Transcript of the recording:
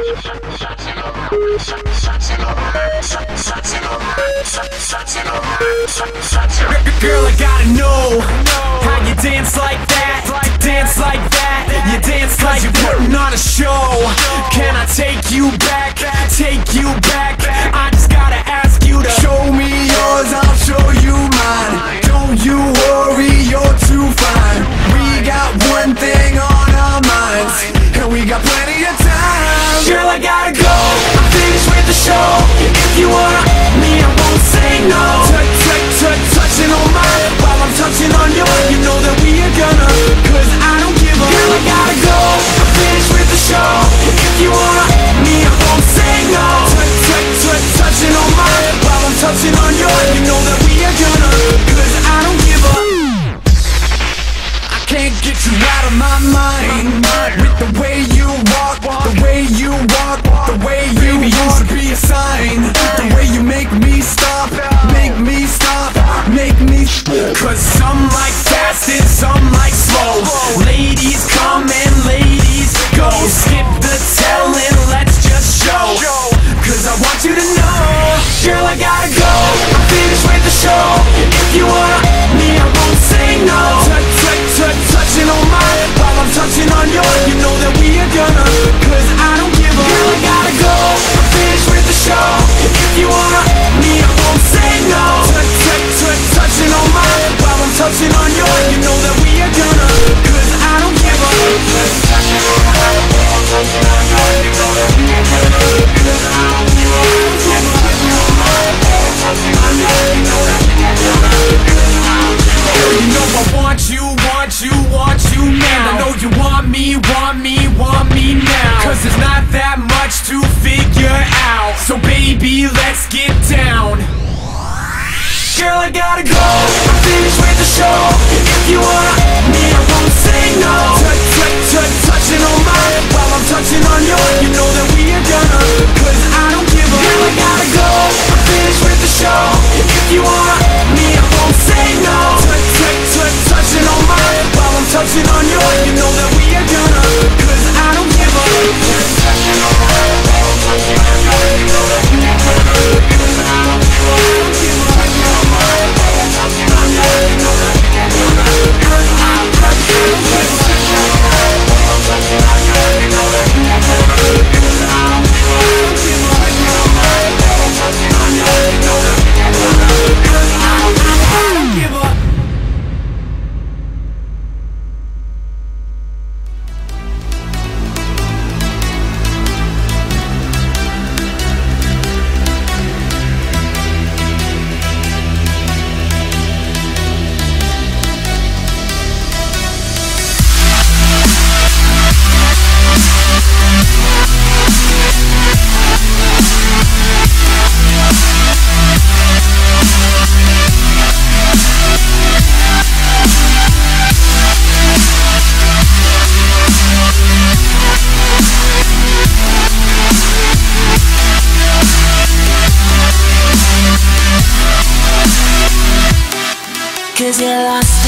Girl, I gotta know how you dance like that, dance like that. You dance like you're putting on a show. Can I take you back, take you back? I just gotta ask you to show me yours, I'll show you mine. Don't you worry, you're too fine. We got one thing on our minds, and we got plenty of time. Girl, I gotta go, I'm finished with the show. If you wanna me, I won't say no. Touching on my, while I'm touching on your, you know that we are gonna, cause I don't give a. Girl, I gotta go, I'm finished with the show. If you wanna me, I won't say no. Touching on my, while I'm touching on your, you know that we are gonna, cause I don't give a. I can't get you out of my mind, with the way you walk, the way you walk, the way you walk. You should be a sign, the way you make me stop, make me stop, make me stop. Cause some like fast and some like slow. Ladies come and ladies go. Skip the tell and let's just show, cause I want you to know. Girl, I gotta go, I'm finished with the show. If you want me, I won't say no. Touching on my, while I'm touching on your, you know that we are gonna, cause I don't give a. Girl, I gotta go, I'm finished with the show. If you wanna me, I won't say no. Touching on my, while I'm touching on your, you know that we are gonna, cause I don't give a. Touching on my, while I'm touching on your, you know that we are gonna, cause I don't give a. Touching on my, while I'm touching on your, you know that we are gonna, cause I don't give a. Girl, you know I want you, want you now. I know you want me, now. Cause there's not that much to figure out, so baby, let's get down. Girl, I gotta go, I'm finished with the show. If you want me, I won't say no. Touching on my, while I'm touching on your, you know that we are gonna, cause I don't give a. Girl, I gotta go, I'm finished with the show. If you want me, I won't say no. Touching on my, while I'm touching on your, you know that we are gonna, cause I don't give a. Touching on my, while I'm touching on your, you know that we are gonna, cause I don't give a. Touching on my, while I'm touching on your, you know that we are gonna, cause I don't give a. Touching on my, while I'm touching on your, you know that we are gonna, cause I don't give a. Touching on my, while I'm touching on your, you know that we are gonna, cause I don't give a. Cause you're lost.